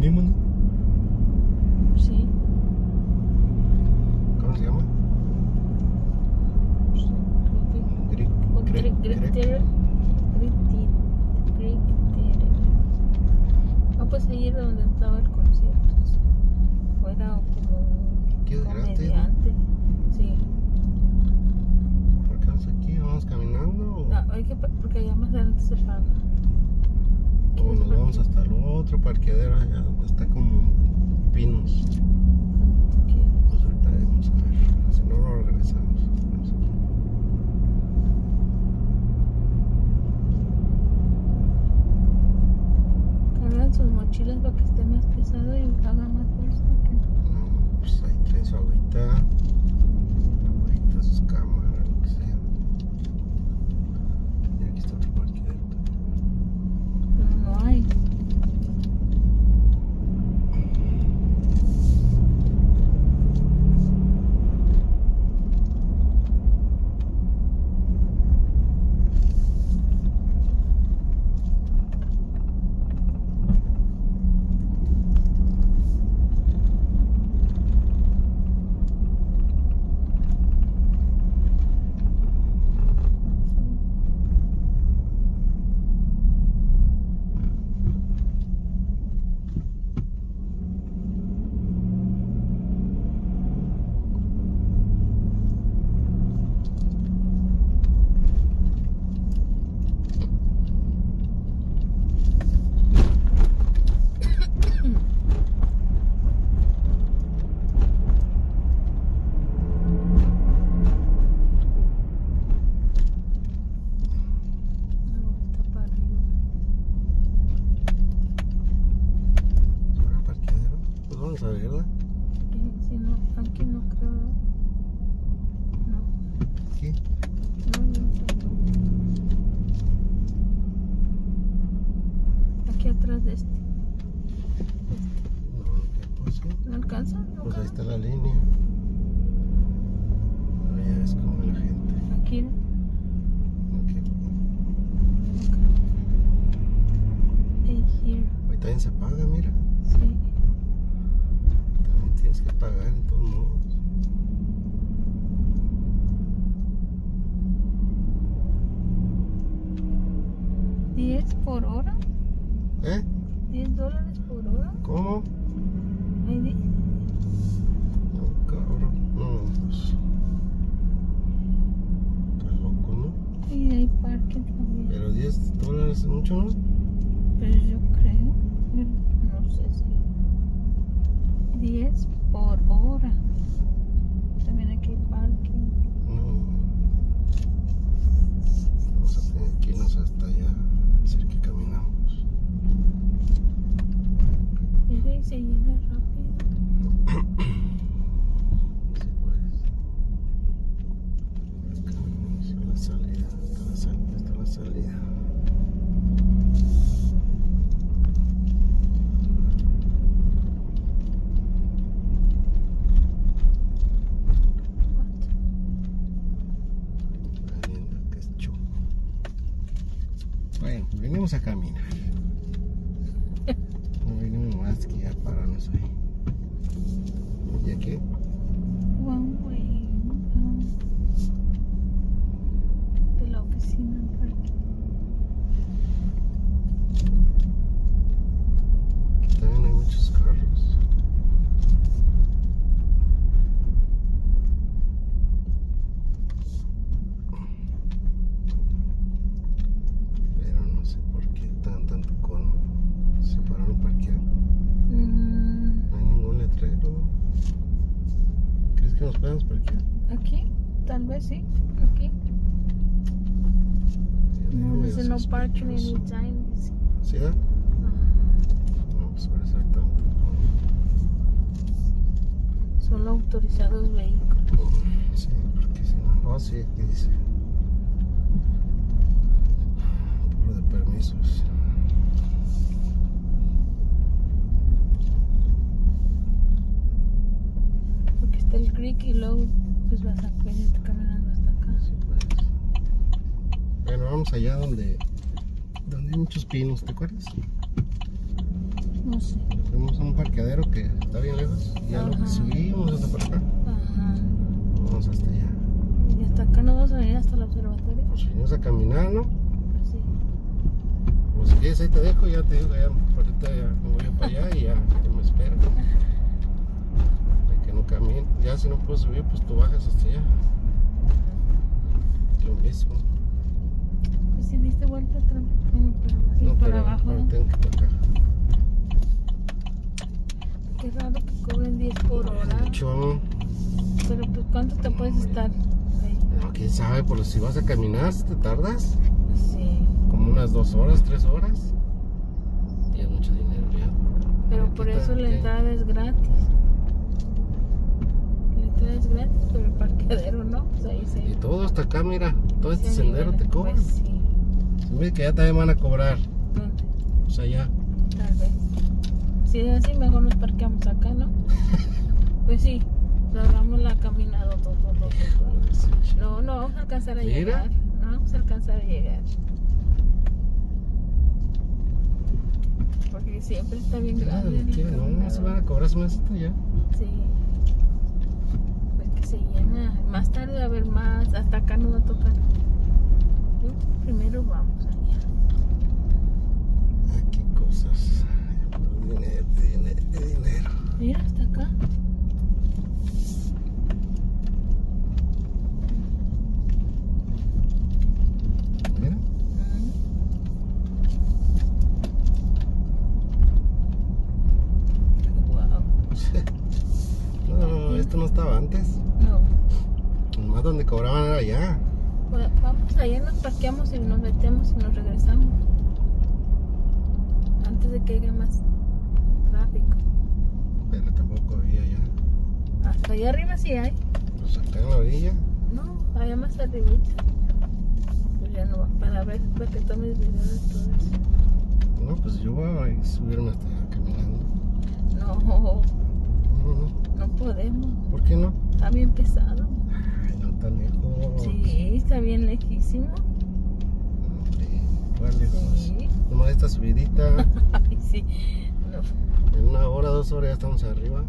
mínimo, ¿no? Sí. ¿Cómo se llama? Greg Taylor. Pues ahí era donde estaba el concierto, fuera como comediante, sí. ¿Por qué vamos aquí? ¿Vamos caminando? No, hay que, porque allá más adelante se paga. O nos vamos hasta el otro parqueadero allá donde está como pinos. Pues ahorita vamos a ver, si no lo regresamos. Sus mochilas para que esté más pesado y haga más fuerza. No, pues ahí traen su agüita, sus cámaras, lo que sea. Y aquí está otro parqueadero. No hay. Venimos a caminar. No venimos más que ya pararnos ahí. ¿Ya qué? One way. De la oficina por aquí. Aquí también hay muchos carros. Sí, aquí. No dice no parking anytime. ¿Sí? ¿Eh? No, pues para ser tanto. Solo autorizados vehículos. Sí, porque si no. Ah, sí, aquí dice. Puro de permisos. Porque está el creek y luego pues vas a venir caminando hasta acá. Sí, pues. Bueno, vamos allá donde hay muchos pinos, ¿te acuerdas? No sé. fuimos a un parqueadero que está bien lejos y a lo que subimos hasta por acá. Ajá. Vamos hasta allá. ¿Y hasta acá no vamos a venir hasta el observatorio? Pues venimos a caminar, ¿no? Pues sí. Pues si quieres ahí te dejo, ya te digo, ya me voy para allá y ya me espero. Para que no camine. Ya si no puedo subir, pues tú bajas hasta allá. Lo mismo. Pues si diste vuelta como para abajo. No, tengo que tocar. Qué raro que cobren 10 por hora. Pero pues ¿cuánto te puedes estar ahí? No, quién sabe, pero si vas a caminar, ¿te tardas? Sí. Como unas 2 horas, 3 horas. Y es mucho dinero ya. Pero por eso la entrada es gratis. La entrada es gratis, pero el parqueadero no, pues ahí se... Y todo hasta acá, mira, todo este sendero te cobran. Pues sí. Sí, mira que ya también van a cobrar. ¿Dónde? Pues allá. Tal vez. Si es así, mejor nos parqueamos acá, ¿no? Pues sí, hagamos la caminada todo. No vamos a alcanzar a llegar. No vamos a alcanzar a llegar. Porque siempre está bien grande. No se van a cobrar más esto ya. Sí. Pues que se llena. Más tarde va a haber más. Hasta acá nos va a tocar. Primero vamos allá. Ah, qué cosas. Dinero. Mira, hasta acá. Mira. Wow. No, esto no estaba antes. No. Más donde cobraban era allá. Bueno, vamos allá, nos parqueamos y nos metemos y nos regresamos. Antes de que haya más tráfico. Pero tampoco había ya. Hasta allá arriba sí hay. Pues acá en la orilla. No, allá más arribita. Pues ya no va para ver, para que tomes video de todo eso. No, pues yo voy a subirme hasta allá caminando. No podemos. ¿Por qué no? Está bien pesado. Ay, no tan lejos. Sí, está bien lejísimo. Sí. Nomás esta subidita. Ay, sí. No. En 1 hora, 2 horas ya estamos arriba.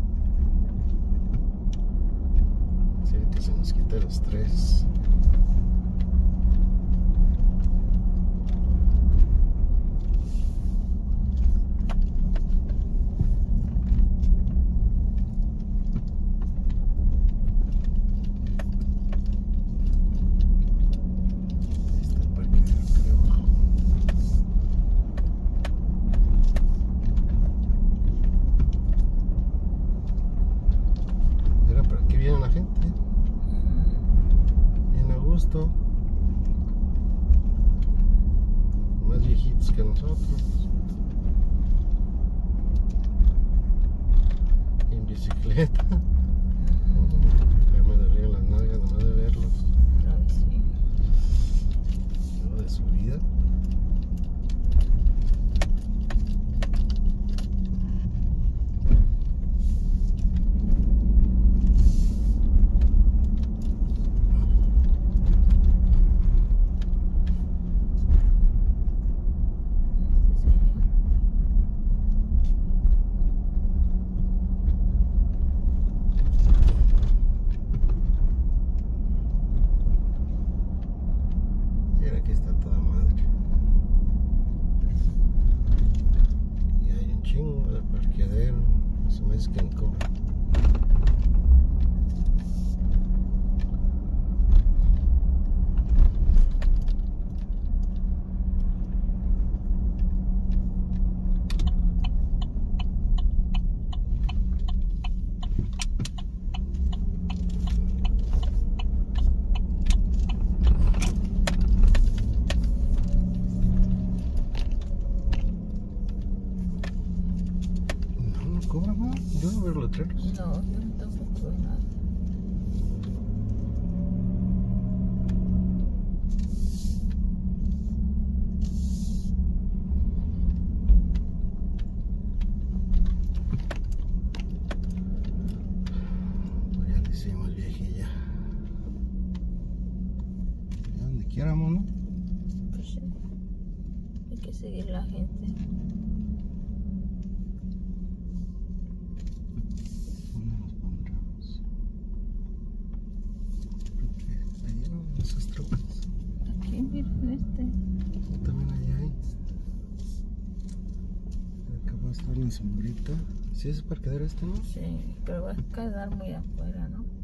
Sí, que se nos quita el estrés. Más viejitos que nosotros. En bicicleta. Ya me dolían las nalgas nomás de verlos. Ay, sí. Luego de su vida. Seguir la gente. mi sombrita. ¿Sí es el parqueadero este, no? Sí, pero va a quedar muy afuera, ¿no?